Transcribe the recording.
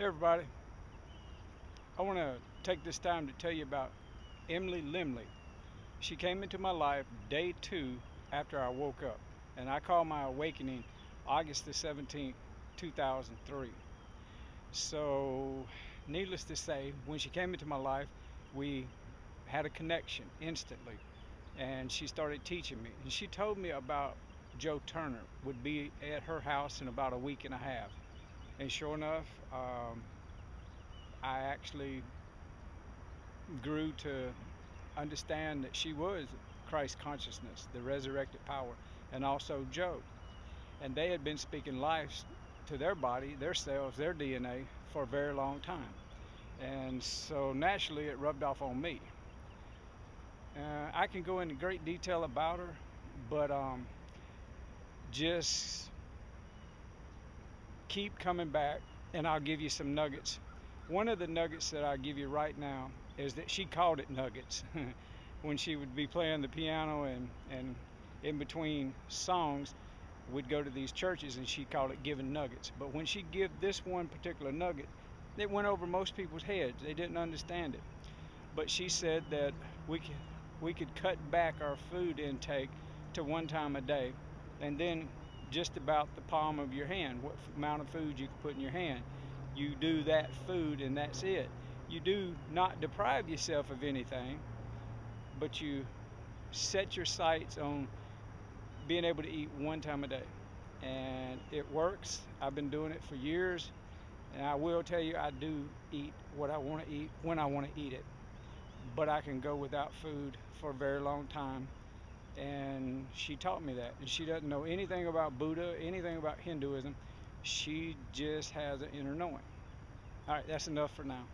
Hey everybody, I want to take this time to tell you about Emily Lemley. She came into my life day 2 after I woke up, and I call my awakening August the 17th, 2003. So needless to say, when she came into my life, we had a connection instantly, and she started teaching me, and she told me about Joe Turner would be at her house in about a week and a half. And sure enough, I actually grew to understand that she was Christ consciousness, the resurrected power, and also Joe. And they had been speaking life to their body, their cells, their DNA for a very long time. And so naturally, it rubbed off on me. I can go into great detail about her, but just keep coming back, and I'll give you some nuggets. One of the nuggets that I'll give you right now is that she called it nuggets when she would be playing the piano, and in between songs we'd go to these churches, and she called it giving nuggets. But when she gave this one particular nugget, it went over most people's heads. They didn't understand it. But she said that we could cut back our food intake to one time a day, and then just about the palm of your hand, what amount of food you can put in your hand. You do that food and that's it. You do not deprive yourself of anything, but you set your sights on being able to eat one time a day. And it works. I've been doing it for years, and I will tell you, I do eat what I want to eat when I want to eat it. But I can go without food for a very long time, and she taught me that. And she doesn't know anything about Buddha, anything about Hinduism. She just has an inner knowing. All right, that's enough for now.